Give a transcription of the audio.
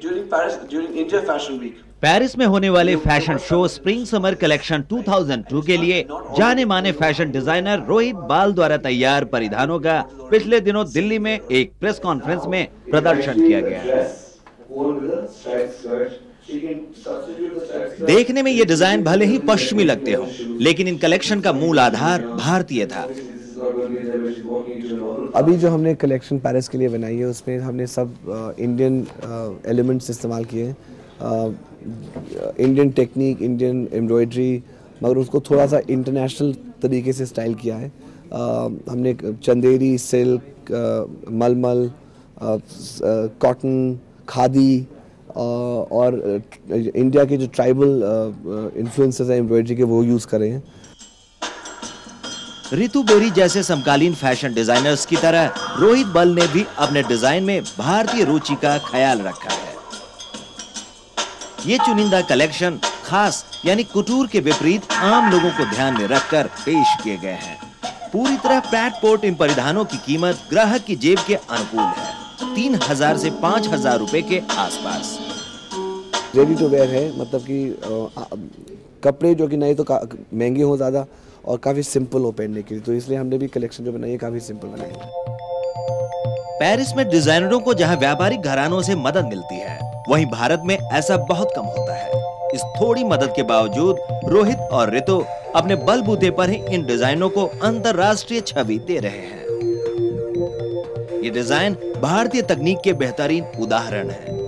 during India Fashion Week. Paris में होने वाले fashion show spring summer collection 2002 के लिए जाने माने फैशन डिजाइनर रोहित बाल द्वारा तैयार परिधानों का पिछले दिनों दिल्ली में एक प्रेस कॉन्फ्रेंस में प्रदर्शन किया गया। देखने में ये डिजाइन भले ही पश्चिमी लगते हो, लेकिन इन कलेक्शन का मूल आधार भारतीय था। अभी जो हमने कलेक्शन पेरिस के लिए बनाई है उसमें हमने सब इंडियन एलिमेंट्स इस्तेमाल किए हैं, इंडियन टेक्निक, इंडियन एम्ब्रॉयडरी, मगर उसको थोड़ा सा इंटरनेशनल तरीके से स्टाइल किया है। हमने चंदेरी, सिल्क, मलमल, कॉटन, खादी और इंडिया के जो ट्राइबल इन्फ्लुएंसेस हैं एम्ब्रॉयडरी के वो यूज़ करें हैं। रितु बेरी जैसे समकालीन फैशन डिजाइनर्स की तरह रोहित बल ने भी अपने डिजाइन में भारतीय रुचि का ख्याल रखा है। ये चुनिंदा कलेक्शन खास यानी कुटूर के विपरीत आम लोगों को ध्यान में रखकर पेश किए गए हैं। पूरी तरह पैट-पोर्ट इन परिधानों की कीमत ग्राहक की जेब के अनुकूल है, 3000 से 5000 रुपए के आसपास। रेडी टू वेयर है, मतलब कि कपड़े जो कि नहीं तो महंगे हो ज्यादा और काफी सिंपल हो पहनने के लिए, तो इसलिए हमने भी कलेक्शन जो बनाई है काफी सिंपल बनाई है। पेरिस में डिजाइनरों को जहां व्यापारिक घरानों से मदद मिलती है, वहीं भारत में ऐसा बहुत कम होता है। इस थोड़ी मदद के बावजूद रोहित और रितु अपने बलबूते पर ही इन डिजाइनों को अंतरराष्ट्रीय छवि दे रहे हैं। ये डिजाइन भारतीय तकनीक के बेहतरीन उदाहरण है।